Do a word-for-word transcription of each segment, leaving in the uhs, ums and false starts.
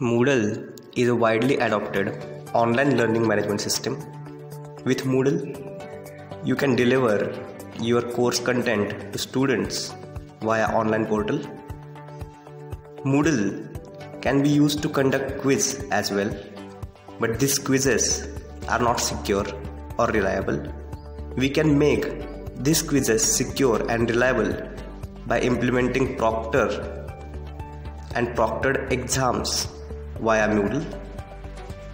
Moodle is a widely adopted online learning management system. With Moodle, you can deliver your course content to students via online portal. Moodle can be used to conduct quiz as well, but these quizzes are not secure or reliable. We can make these quizzes secure and reliable by implementing proctor and proctored exams via Moodle.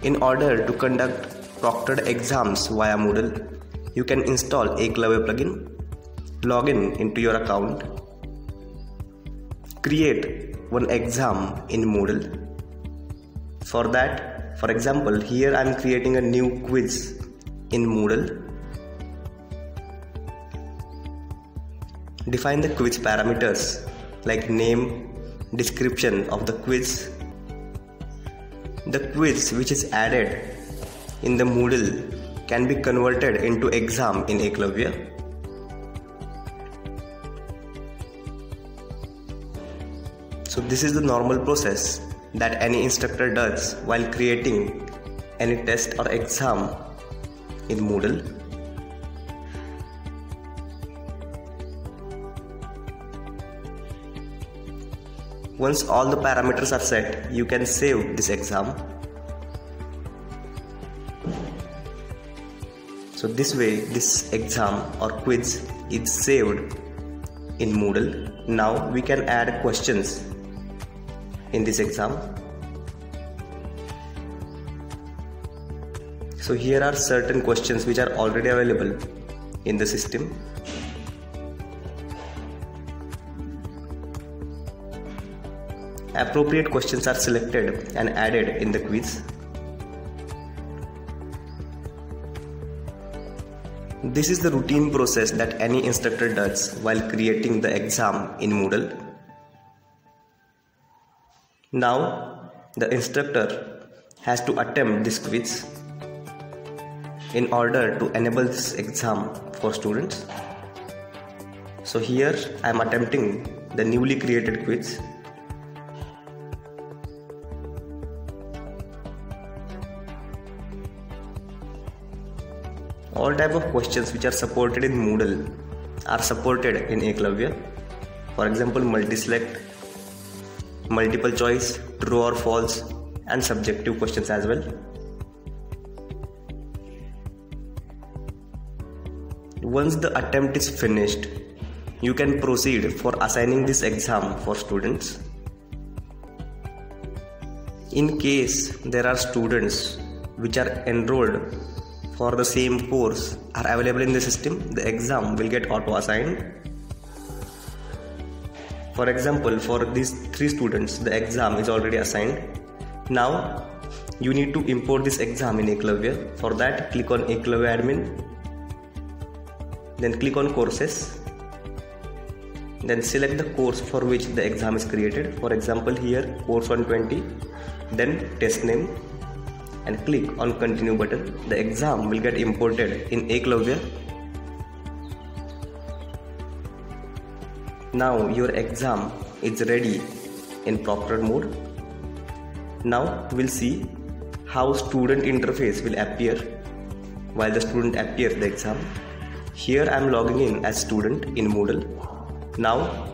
In order to conduct proctored exams via Moodle, you can install Eklavvya plugin, log in into your account, create one exam in Moodle. For that, for example, here I am creating a new quiz in Moodle. Define the quiz parameters like name, description of the quiz. The quiz which is added in the Moodle can be converted into exam in Eklavvya. So this is the normal process that any instructor does while creating any test or exam in Moodle. Once all the parameters are set, you can save this exam. So this way, this exam or quiz is saved in Moodle. Now we can add questions in this exam. So here are certain questions which are already available in the system. Appropriate questions are selected and added in the quiz. This is the routine process that any instructor does while creating the exam in Moodle. Now, the instructor has to attempt this quiz in order to enable this exam for students. So here I am attempting the newly created quiz. All type of questions which are supported in Moodle are supported in Eklavvya. For example, multi-select, multiple choice, true or false, and subjective questions as well. Once the attempt is finished, you can proceed for assigning this exam for students. In case there are students which are enrolled for the same course are available in the system, the exam will get auto-assigned. For example, for these three students, the exam is already assigned. Now, you need to import this exam in Eklavvya. For that, click on Eklavvya admin, then click on courses, then select the course for which the exam is created. For example, here course one twenty, then test name, and click on continue button. The exam will get imported in Eklavvya. Now your exam is ready in proctored mode. Now we'll see how student interface will appear while the student appears the exam. Here I am logging in as student in Moodle. Now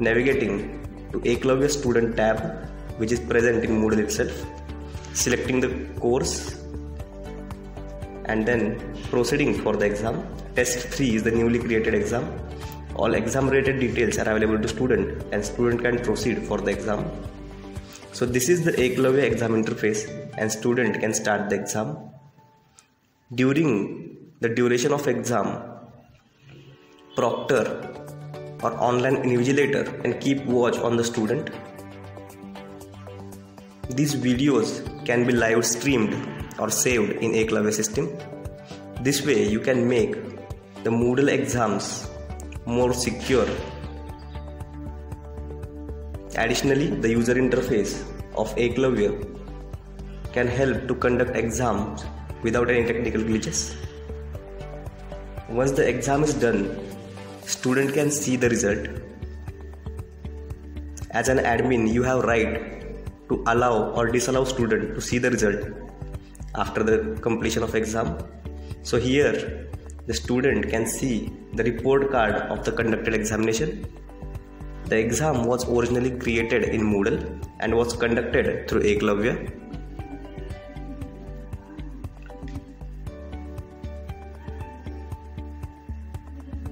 navigating to Eklavvya student tab, which is present in Moodle itself. Selecting the course and then proceeding for the exam. Test three is the newly created exam. All exam related details are available to student and student can proceed for the exam. So this is the Eklavvya exam interface and student can start the exam. During the duration of exam, proctor or online invigilator can keep watch on the student. These videos can be live streamed or saved in Eklavvya system. This way you can make the Moodle exams more secure. Additionally, the user interface of Eklavvya can help to conduct exams without any technical glitches. Once the exam is done, student can see the result. As an admin, you have right to allow or disallow student to see the result after the completion of exam. So here the student can see the report card of the conducted examination. The exam was originally created in Moodle and was conducted through Eklavvya.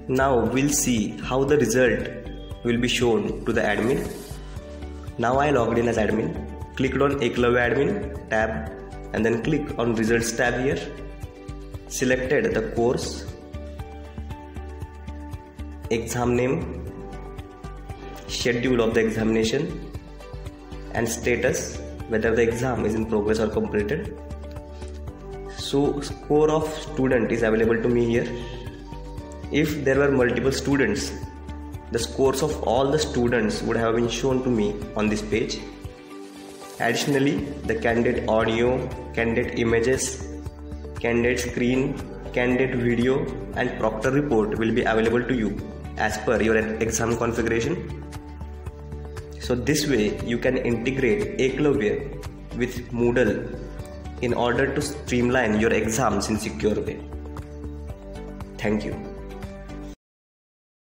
Now we'll see how the result will be shown to the admin. Now I logged in as admin, clicked on Eklavvya admin tab and then click on results tab here. Selected the course, exam name, schedule of the examination and status, whether the exam is in progress or completed. So score of student is available to me here. If there were multiple students, the scores of all the students would have been shown to me on this page. Additionally, the candidate audio, candidate images, candidate screen, candidate video and proctor report will be available to you as per your exam configuration. So this way you can integrate Eklavvya with Moodle in order to streamline your exams in a secure way. Thank you.